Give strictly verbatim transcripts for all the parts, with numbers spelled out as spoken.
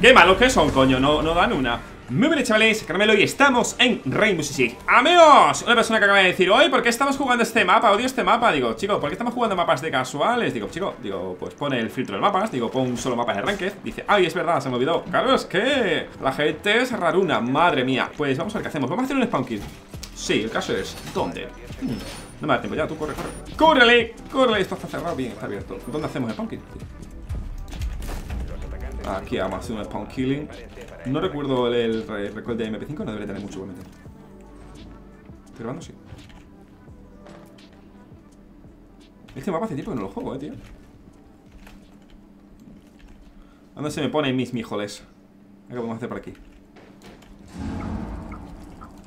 Qué malos que son, coño, no, no dan una. Muy bien, chavales, Caramelo, y estamos en Rainbow Six. Amigos, una persona que acaba de decir: oye, ¿por qué estamos jugando este mapa? Odio este mapa. Digo, chico, ¿por qué estamos jugando mapas de casuales? Digo, chico, digo, pues pone el filtro de mapas. Digo, pon solo mapas de ranked. Dice, ay, es verdad, se me olvidó. Claro, es que la gente es raruna, madre mía. Pues vamos a ver qué hacemos, vamos a hacer un spawn kill. Sí, el caso es, ¿dónde? Hmm, no me da tiempo, ya, tú corre, corre. ¡Córrele! ¡Córrele! Esto está cerrado, bien, está abierto. ¿Dónde hacemos el spawn kill? Aquí vamos a hacer un spawn killing. No recuerdo el, el, el record de eme pe cinco, no debería tener mucho igualmente. ¿Estoy grabando? Sí. Este mapa hace tiempo que no lo juego, eh, tío. ¿A dónde se me ponen mis mijoles? ¿Qué podemos hacer por aquí?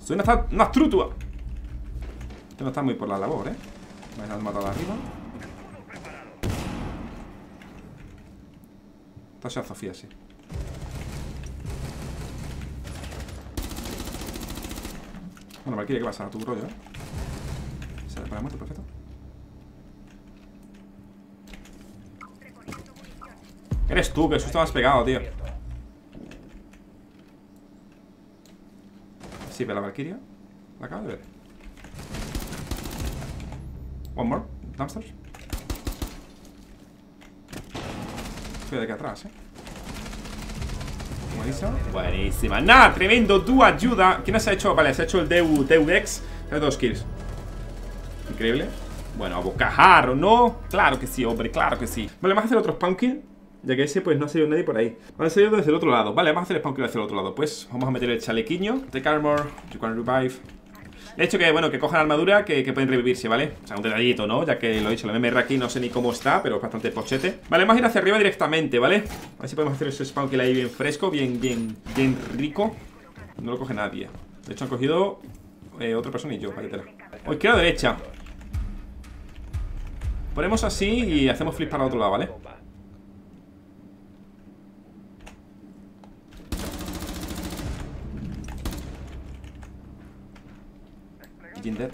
Soy una, una trutua. Este no está muy por la labor, eh. Me han matado arriba. Esta sea Zofia, sí. Bueno, Valkyria, ¿qué pasa? A tu rollo, ¿eh? Se da para la muerte, perfecto. Eres tú, que susto me has pegado, tío. Sí, pero la Valkyria la acabo de ver. One more, dumpsters. Cuidado de aquí atrás, eh. Buenísima. Buenísima. Nada, tremendo. Tu ayuda. ¿Quién has hecho? Vale, has hecho el Zedax. Tiene dos kills. Increíble. Bueno, a bocajarro, ¿no? Claro que sí, hombre, claro que sí. Vale, vamos a hacer otro spawn kill, ya que ese pues no ha salido nadie por ahí. Han salido desde el otro lado. Vale, vamos a hacer spawn kill desde el otro lado. Pues vamos a meter el chalequiño. Take armor, you can revive. Le he hecho que, bueno, que cojan armadura, que, que pueden revivirse, ¿vale? O sea, un detallito, ¿no? Ya que lo he dicho, el eme eme erre aquí no sé ni cómo está, pero es bastante pochete. Vale, vamos a ir hacia arriba directamente, ¿vale? A ver si podemos hacer ese spawn que le hay bien fresco, bien, bien, bien rico. No lo coge nadie. De hecho, han cogido eh, otra persona y yo, vale, tela. O izquierda o derecha. Ponemos así y hacemos flip para el otro lado, ¿vale? Dead.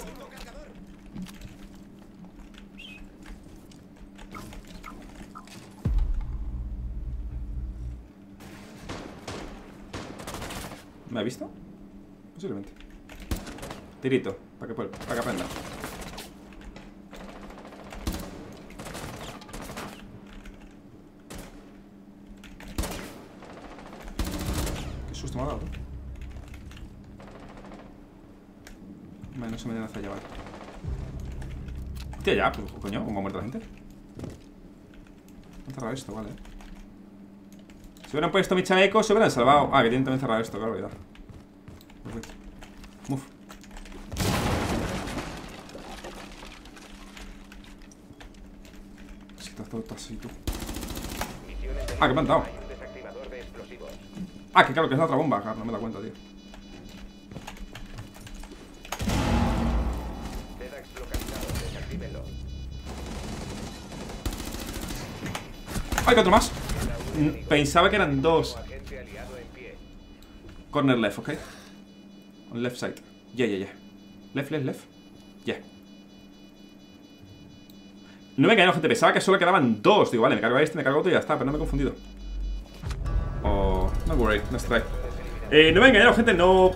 ¿Me ha visto? Posiblemente. Tirito, para que, para que aprenda. Qué susto me ha dado. No se me den hacia llevar. Hostia, ya, pues coño, ¿cómo ha muerto la gente? Han cerrado esto, vale. Si hubieran puesto mi chaleco, se hubieran salvado. Ah, que tienen también cerrado esto, claro, ya. Perfecto. Move. Si te has dado tasito. Ah, que me han dado. Ah, que claro, que es la otra bomba. No me da cuenta, tío. Hay otro más. Pensaba que eran dos. Corner left, ok. On left side. Yeah, yeah, yeah. Left, left, left. Yeah. No me engaño, gente. Pensaba que solo quedaban dos. Digo, vale, me cargo a este, me cargo a otro y ya está. Pero no me he confundido. Oh, no worry, no strike. Eh, no me engaño, gente. No.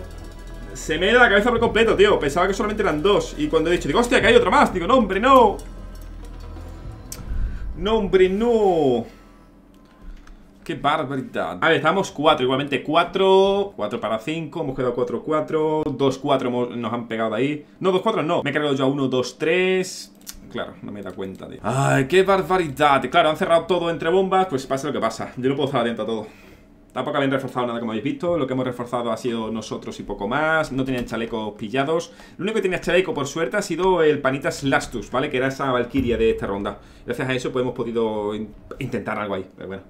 Se me da la cabeza por completo, tío. Pensaba que solamente eran dos. Y cuando he dicho, digo, hostia, que hay otro más. Digo, no, hombre, no. No, hombre, no. ¡Qué barbaridad! A ver, estábamos cuatro, igualmente cuatro. cuatro para cinco, hemos quedado cuatro cuatro. dos cuatro nos han pegado de ahí. No, dos cuatro no. Me he cargado yo a uno dos tres. Claro, no me da cuenta, tío. ¡Ay, qué barbaridad! Claro, han cerrado todo entre bombas. Pues pasa lo que pasa. Yo no puedo estar atento a todo. Tampoco habían reforzado nada, como habéis visto. Lo que hemos reforzado ha sido nosotros y poco más. No tenían chalecos pillados. Lo único que tenía chaleco, por suerte, ha sido el Panitas Lastus, ¿vale? Que era esa Valkyria de esta ronda. Gracias a eso, pues hemos podido in intentar algo ahí. Pero bueno,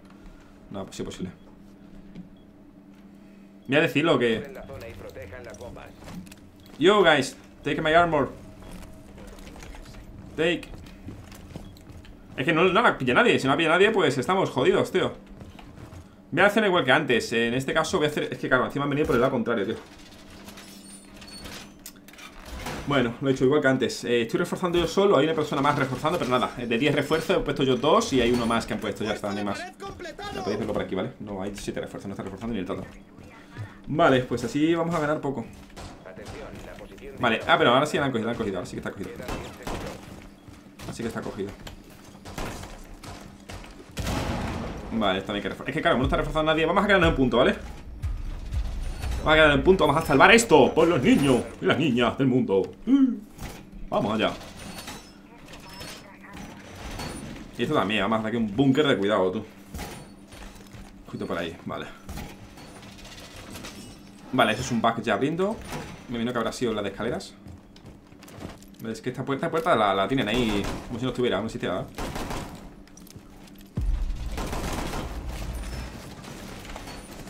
no ha sido posible. Voy a decirlo que... Yo, guys, take my armor. Take. Es que no, no la pilla nadie. Si no la pilla nadie, pues estamos jodidos, tío. Voy a hacer igual que antes. En este caso voy a hacer... Es que claro, encima han venido por el lado contrario, tío. Bueno, lo he hecho igual que antes. eh, Estoy reforzando yo solo, hay una persona más reforzando. Pero nada, de diez refuerzos he puesto yo dos. Y hay uno más que han puesto, ya está, no hay más. Ya podéis verlo por aquí, ¿vale? No, hay siete refuerzos, no está reforzando ni el tanto. Vale, pues así vamos a ganar poco. Vale, ah, pero ahora sí la han cogido, la han cogido, ahora sí que está cogido. Así que está cogido. Vale, esto no hay que reforzar. Es que claro, no está reforzando nadie. Vamos a ganar un punto, ¿vale? Vamos a ganar un punto, vamos a salvar esto por los niños y las niñas del mundo. uh, Vamos allá. Y esto también, vamos a hacer aquí un búnker de cuidado, tú. Justo por ahí, vale. Vale, eso es un bug ya abriendo. Me vino que habrá sido la de escaleras. Es que esta puerta, puerta la, la tienen ahí como si no estuviera, no existiera, ¿eh?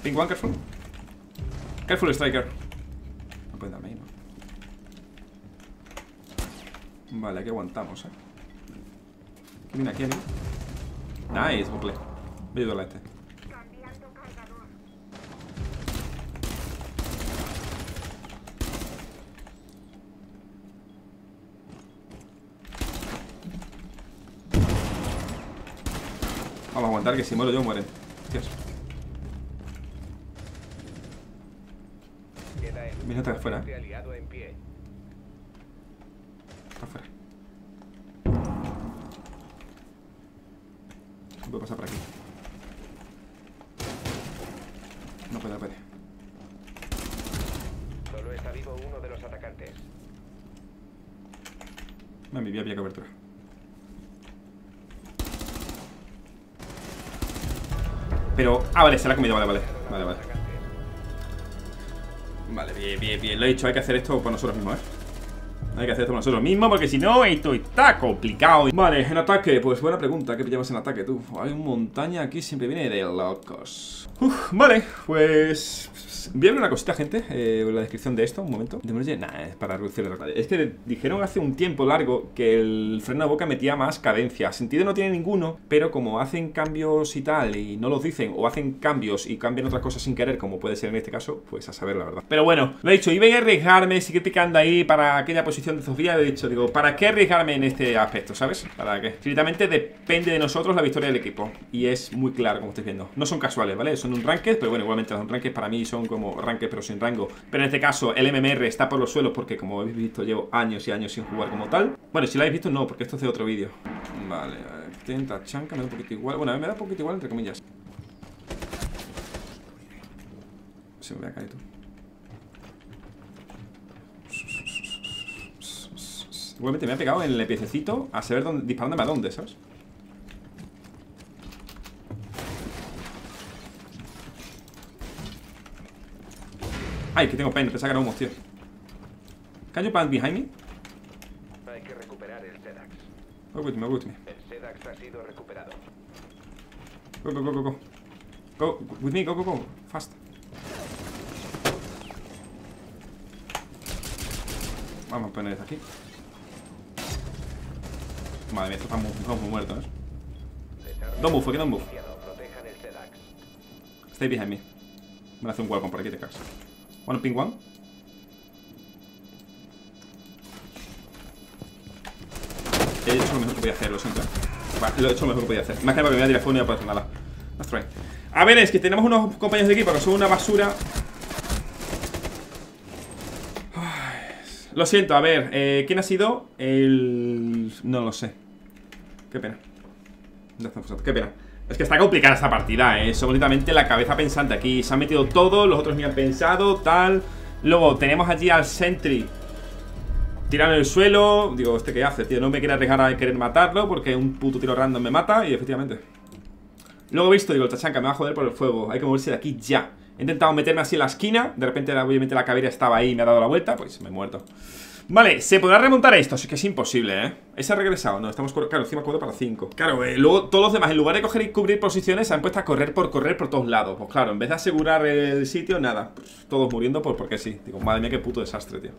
Pink one, careful. Careful, Striker. No pueden darme ahí, ¿no? Vale, aquí aguantamos, eh. ¿Qué viene aquí, aquí? Nice, buen play. Voy a ayudarle a este. Vamos a aguantar, que si muero yo, mueren. Dios. Mira, está afuera. Está afuera. No puedo pasar por aquí. No puede, no puede. Solo está vivo uno de los atacantes. No, mi vida había cobertura. Pero... ah, vale, se la ha comido, vale, vale. Vale, vale. Vale, bien, bien, bien, lo he dicho, hay que hacer esto por nosotros mismos, ¿eh? Hay que hacer esto por nosotros mismos, porque si no, esto está complicado. Vale, en ataque, pues buena pregunta, ¿qué pillamos en ataque, tú? Hay una montaña aquí, siempre viene de locos. Uf, vale, pues... voy a ver una cosita, gente, eh, la descripción de esto, un momento. De nada, es para reducir el detalle. Es que dijeron hace un tiempo largo que el freno de boca metía más cadencia. Sentido no tiene ninguno, pero como hacen cambios y tal, y no los dicen, o hacen cambios y cambian otras cosas sin querer, como puede ser en este caso, pues a saber la verdad. Pero bueno, lo he dicho, iba a arriesgarme, seguir picando ahí para aquella posición de Zofia, he dicho, digo, ¿para qué arriesgarme en este aspecto, sabes? ¿Para qué? Ciertamente depende de nosotros la victoria del equipo. Y es muy claro, como estáis viendo. No son casuales, ¿vale? Son un ranked, pero bueno, igualmente los ranked para mí son como ranked, pero sin rango. Pero en este caso, el M M R está por los suelos porque, como habéis visto, llevo años y años sin jugar como tal. Bueno, si lo habéis visto, no, porque esto es de otro vídeo. Vale, intenta Tachanka, me da un poquito igual. Bueno, a mí me da un poquito igual, entre comillas. Se me va a caer tú. Igualmente me ha pegado en el piececito, a saber dónde, disparándome a dónde, ¿sabes? Ay, que tengo pena, te sacan humos, tío. ¿Can you plant behind me? Hay que recuperar el Zedax. Go with me, go with me. El Zedax ha sido recuperado. Go, go, go, go, go. Go with me, go, go, go. Fast. Vamos a poner esto aquí. Madre mía, estamos muy, muy muertos, ¿eh? Don't move, fucking don't move. Stay behind me. Me hace un welcome por aquí, te cagas. One ping one. He hecho lo mejor que podía hacer, lo siento. Vale, lo he hecho lo mejor que podía hacer. Más que nada porque me voy a tirar fuera y no voy a poder nada. Let's try. A ver, es que tenemos unos compañeros de equipo que son una basura. Lo siento, a ver, eh, ¿quién ha sido? El... no lo sé. Qué pena. Qué pena. Es que está complicada esta partida, eh. Solamente la cabeza pensante aquí. Se han metido todos, los otros ni han pensado, tal. Luego tenemos allí al Sentry tirado en el suelo. Digo, ¿este qué hace, tío? No me quiere arriesgar a querer matarlo porque un puto tiro random me mata. Y efectivamente. Luego he visto, digo, el Tachanka me va a joder por el fuego. Hay que moverse de aquí ya. He intentado meterme así en la esquina. De repente obviamente la cabrera estaba ahí y me ha dado la vuelta. Pues me he muerto. Vale, se podrá remontar esto, así que es imposible, ¿eh? Ese ha regresado, no, estamos, claro, encima cuatro para cinco. Claro, eh, luego todos los demás, en lugar de coger y cubrir posiciones, se han puesto a correr por correr por todos lados. Pues claro, en vez de asegurar el sitio, nada, pues, todos muriendo por porque sí. Digo, madre mía, qué puto desastre, tío.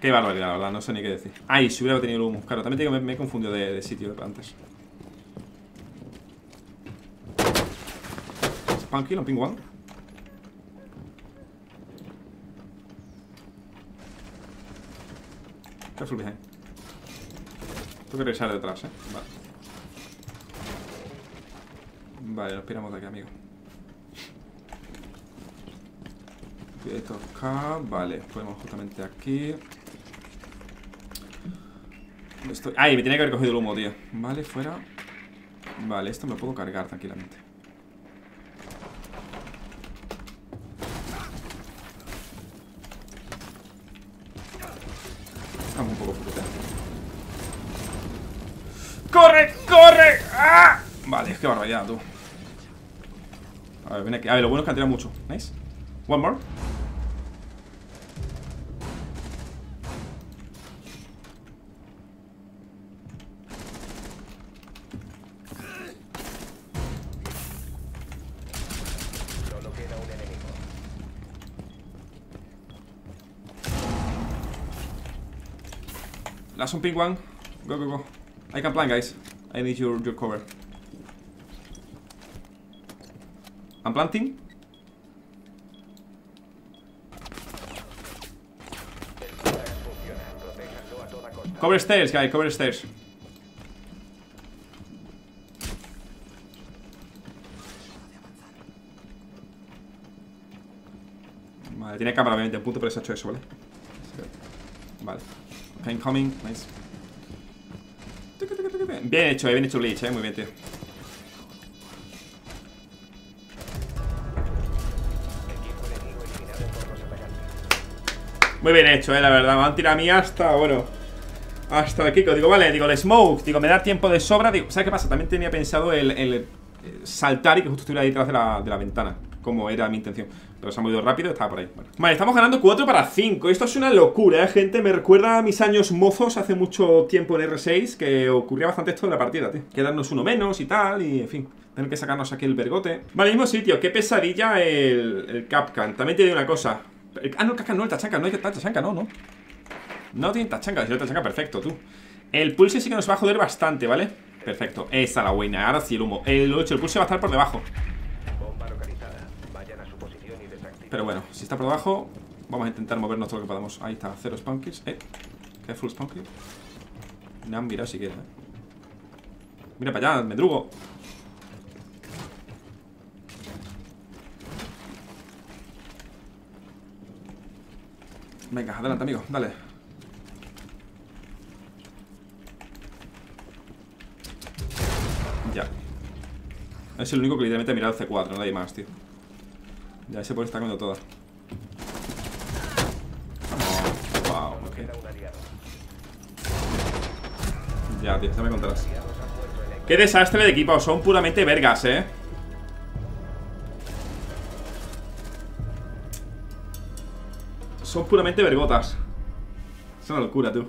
Qué barbaridad, la verdad, no sé ni qué decir. Ay, si hubiera tenido el humo, claro, también te digo, me, me he confundido de, de sitio antes. Punky, no, ping one. Te flipes, eh. Tú quieres ir detrás, eh. Vale. Vale, nos piramos de aquí, amigo. Esto acá. Vale, ponemos justamente aquí. Estoy... Ay, me tenía que haber cogido el humo, tío. Vale, fuera. Vale, esto me lo puedo cargar tranquilamente. Estamos un poco fruteados. ¡Corre! ¡Corre! ¡Ah! Vale, es que barbaridad, tú. A ver, ven aquí. A ver, lo bueno es que han tirado mucho. ¿Veis? One more. That's un pink one. Go, go, go. I can plan, guys. I need your, your cover. I'm planting. Cover stairs, guys. Cover stairs. Vale, tiene cámara, obviamente. Punto, pero se ha hecho eso, ¿vale? Vale. Incoming, nice. Bien hecho, bien hecho Bleach, eh, muy bien, tío. Muy bien hecho, eh, la verdad, me han tirado a mí hasta, bueno, hasta aquí, digo, vale, digo, el smoke, digo, me da tiempo de sobra, digo, ¿sabes qué pasa? También tenía pensado el, el saltar y que justo estuviera ahí detrás de la, de la ventana, como era mi intención. Pero se ha movido rápido, estaba por ahí. Bueno. Vale, estamos ganando cuatro para cinco. Esto es una locura, ¿eh, gente? Me recuerda a mis años mozos hace mucho tiempo en R seis, que ocurría bastante esto en la partida, tío. Quedarnos uno menos y tal, y en fin, tener que sacarnos aquí el vergote. Vale, mismo sitio, qué pesadilla el, el Kapkan. También te digo una cosa. El, ah, no, el Kapkan no, el Tachanka, no hay Tachanka, no, no. No tiene Tachanka, si no Tachanka, perfecto, tú. El pulse sí que nos va a joder bastante, ¿vale? Perfecto, esa la buena, ahora sí el humo. El ocho, el pulse va a estar por debajo. Pero bueno, si está por debajo, vamos a intentar movernos todo lo que podamos. Ahí está, cero spawn kills. Eh, que hay full spawn kill. No han mirado siquiera, eh. Mira para allá, mendrugo. Venga, adelante, amigo, dale. Ya. Es el único que literalmente ha mirado el C cuatro, nadie más, tío. Ya ese por estar comiendo todas. Oh, wow, ok. Ya, tío, ya me contarás. Qué desastre de equipo, son puramente vergas, eh. Son puramente vergotas. Es una locura, tú.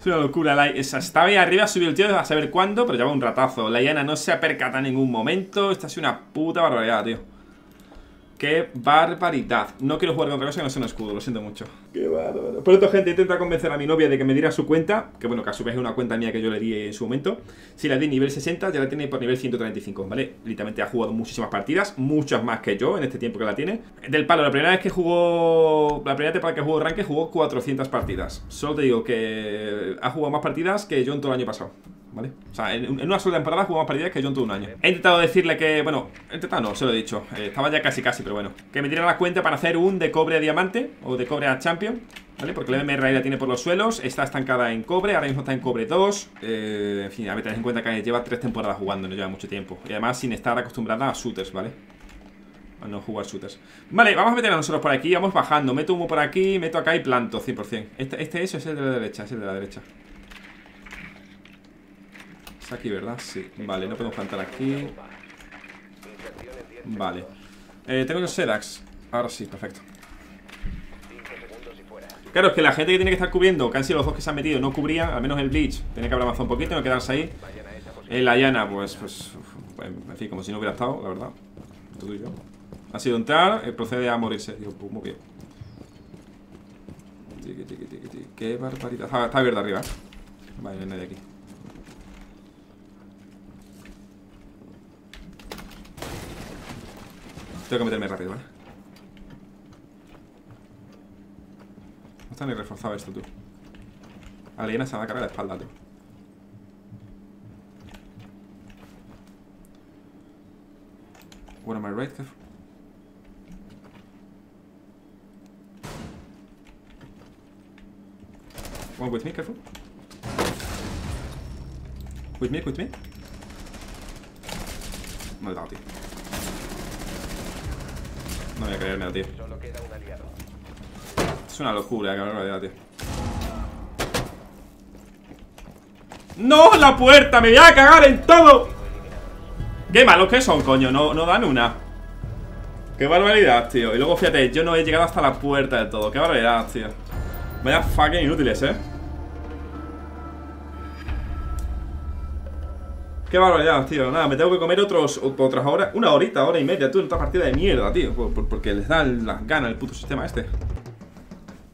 Es una locura, la, estaba ahí arriba, subió el tío a saber cuándo, pero lleva un ratazo. La Iana no se ha percatado en ningún momento. Esta ha sido una puta barbaridad, tío. Qué barbaridad. No quiero jugar con otra cosa que no sea un escudo, lo siento mucho. Qué bárbaro. Por esto, gente, intenta convencer a mi novia de que me diera su cuenta. Que bueno, que a su vez es una cuenta mía que yo le di en su momento. Si la di nivel sesenta, ya la tiene por nivel ciento treinta y cinco, ¿vale? Literalmente ha jugado muchísimas partidas, muchas más que yo en este tiempo que la tiene. Del palo, la primera vez que jugó... La primera temporada que jugó Ranked jugó cuatrocientas partidas. Solo te digo que ha jugado más partidas que yo en todo el año pasado, ¿vale? O sea, en una sola temporada jugamos partidas que yo en todo un año. He intentado decirle que, bueno, he intentado no, se lo he dicho. Eh, estaba ya casi casi, pero bueno. Que me tirara la cuenta para hacer un de cobre a diamante o de cobre a champion, ¿vale? Porque el M M R ahí la tiene por los suelos, está estancada en cobre, ahora mismo está en cobre dos. Eh, en fin, a ver, tened en cuenta que lleva tres temporadas jugando, no lleva mucho tiempo. Y además sin estar acostumbrada a shooters, ¿vale? A no jugar shooters. Vale, vamos a meter a nosotros por aquí, vamos bajando. Meto humo por aquí, meto acá y planto, cien por cien. Este, este eso es el de la derecha, es el de la derecha. Aquí, ¿verdad? Sí. Vale, no podemos plantar aquí. Vale. Eh, tengo el Zedax. Ahora sí, perfecto. Claro, es que la gente que tiene que estar cubriendo, que han sido los dos que se han metido, no cubrían. Al menos el Bleach tenía que haber avanzado un poquito, no quedarse ahí. Eh, la Llana, pues, pues, pues, en fin, como si no hubiera estado, la verdad. Tú y yo. Ha sido entrar, eh, procede a morirse. Digo, pues, muy bien. Qué barbaridad. Ah, está abierta arriba. Vale, no hay nadie aquí. Tengo que meterme rápido, ¿vale? está ni reforzado esto, tú. La Leona se va a cargar la espalda, tú. What am I right? One with me, careful. With me, with me. No le he dado, tío. No voy a creerme, tío. Solo queda un aliado. Es una locura, cabrón, tío. ¡No! ¡La puerta! ¡Me voy a cagar en todo! ¡Qué malos que son, coño! No, no dan una. ¡Qué barbaridad, tío! Y luego, fíjate, yo no he llegado hasta la puerta de todo. ¡Qué barbaridad, tío! Vaya fucking inútiles, eh. Qué barbaridad, tío. Nada, me tengo que comer otros, otras horas. Una horita, hora y media, tú, en otra partida de mierda, tío. Por, por, porque les da las ganas el puto sistema este.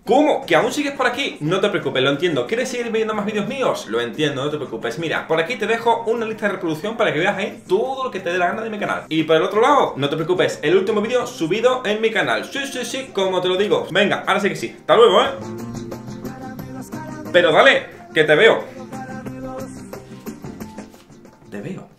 ¿Cómo? ¿Que aún sigues por aquí? No te preocupes, lo entiendo. ¿Quieres seguir viendo más vídeos míos? Lo entiendo, no te preocupes. Mira, por aquí te dejo una lista de reproducción para que veas ahí todo lo que te dé la gana de mi canal. Y por el otro lado, no te preocupes, el último vídeo subido en mi canal. Sí, sí, sí, como te lo digo. Venga, ahora sí que sí. Hasta luego, ¿eh? Pero dale, que te veo. Te veo.